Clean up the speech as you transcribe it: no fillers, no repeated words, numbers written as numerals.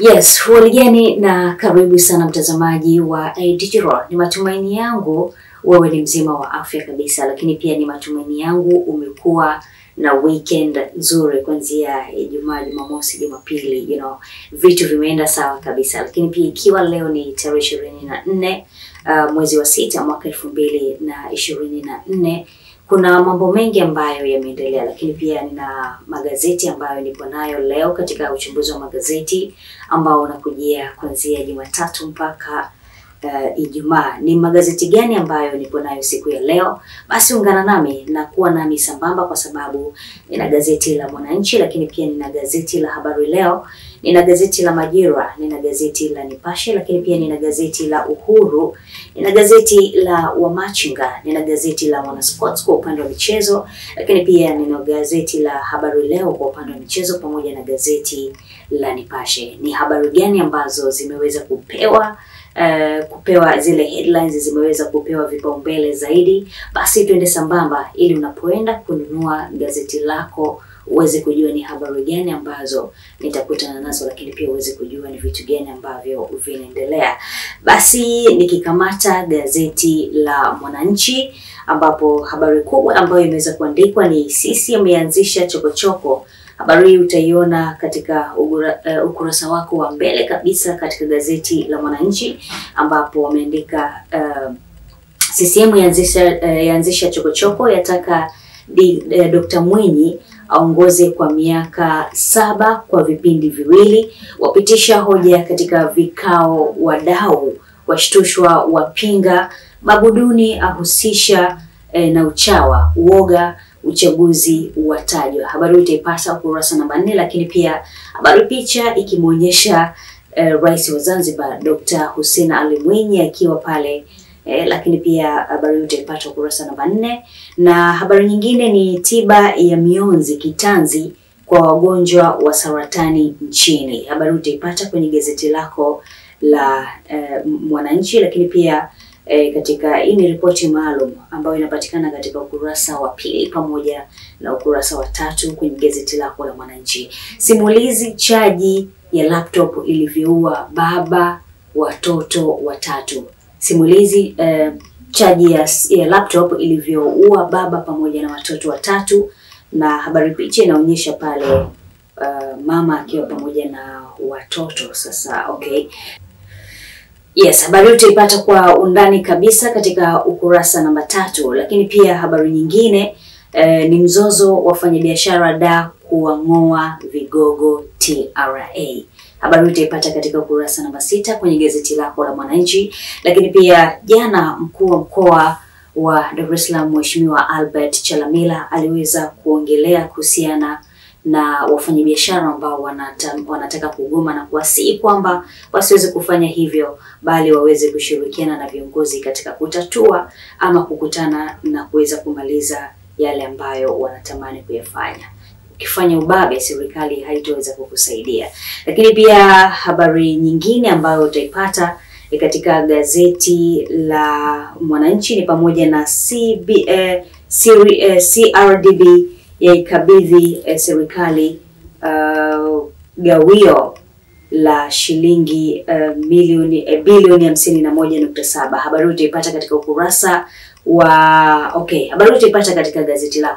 Yes, huwaligani na karibu sana mtazamaji wa Digital. Ni matumaini yangu wewe ni mzima wa afya kabisa, lakini pia ni matumaini yangu umekuwa na weekend nzuri kuanzia Ijumaa, Jumamosi, Jumapili, vitu vimeenda sawa kabisa. Lakini pia ikiwa leo ni tarehe 24 mwezi wa 6 mwaka 2024, kuna mambo mengi ambayo yameendelea, lakini pia nina magazeti ambayo nipo nayo leo katika uchambuzi wa magazeti ambao unakujia kuanzia Jumatatu mpaka Ijumaa. Ni magazeti gani ambayo nipo nayo siku ya leo? Basi ungana nami na kuwa nami sambamba, kwa sababu nina gazeti la Mwananchi, lakini pia nina gazeti la Habari Leo, nina gazeti la Majira, nina gazeti la Nipashe, lakini pia nina gazeti la Uhuru, nina gazeti la Wamachinga, nina gazeti la Mwanasports kwa upande wa michezo, lakini pia nina gazeti la Habari Leo kwa upande wa michezo pamoja na gazeti la Nipashe. Ni habari gani ambazo zimeweza kupewa zile headlines, zimeweza kupewa vipaumbele zaidi? Basi twende sambamba ili unapoenda kununua gazeti lako uweze kujua ni habari gani ambazo nitakutana nazo, lakini pia uweze kujua ni vitu gani ambavyo vinaendelea. Basi nikikamata gazeti la Mwananchi, ambapo habari kubwa ambayo imeweza kuandikwa ni CCM imeanzisha chokochoko. Habari hii utaiona katika ukurasa wako wa mbele kabisa katika gazeti la Mwananchi, ambapo wameandika CCM yaanzisha chokochoko, yataka Dr. Mwinyi aongoze kwa miaka 7 kwa vipindi viwili, wapitisha hoja katika vikao, wadau washtushwa wapinga, mabuduni ahusisha na uchawa, uoga uchaguzi watajwa. Habari utaipata ukurasa namba 4, lakini pia habari picha ikimuonyesha Rais wa Zanzibar Dr. Hussein Ali Mwinyi akiwa pale, lakini pia habari utaipata ukurasa namba 4. Na habari nyingine ni tiba ya mionzi kitanzi kwa wagonjwa wa saratani nchini. Habari utaipata kwenye gazeti lako la Mwananchi, lakini pia katika hii ni ripoti maalum ambayo inapatikana katika ukurasa wa pili pamoja na ukurasa wa 3 kwenye gazeti lako la Mwananchi. Simulizi chaji ya laptop ilivyoua baba watoto 3. Simulizi chaji ya laptop ilivyoua baba pamoja na watoto 3, na habari picha inaonyesha pale mama akiwa pamoja na watoto. Sasa okay. Yes, habari utaipata kwa undani kabisa katika ukurasa namba 3, lakini pia habari nyingine ni mzozo wafanyabiashara da kuangoa vigogo TRA. Habari utaipata katika ukurasa namba 6 kwenye gazeti lako la Mwananchi, lakini pia jana mkuu wa mkoa wa Dar es Salaam Mheshimiwa Albert Chalamila aliweza kuongelea kuhusiana na wafanyabiashara ambao wanataka kugoma na kuwasihi kwamba wasiweze kufanya hivyo, bali waweze kushirikiana na viongozi katika kutatua ama kukutana na kuweza kumaliza yale ambayo wanatamani kuyafanya. Ukifanya ubabe, serikali haitoweza kukusaidia. Lakini pia habari nyingine ambayo utaipata katika gazeti la Mwananchi ni pamoja na CRDB yaikabidhi serikali gawio la shilingi bilioni 51.7. Habari utaipata katika ukurasa wa okay, habari utaipata katika gazeti la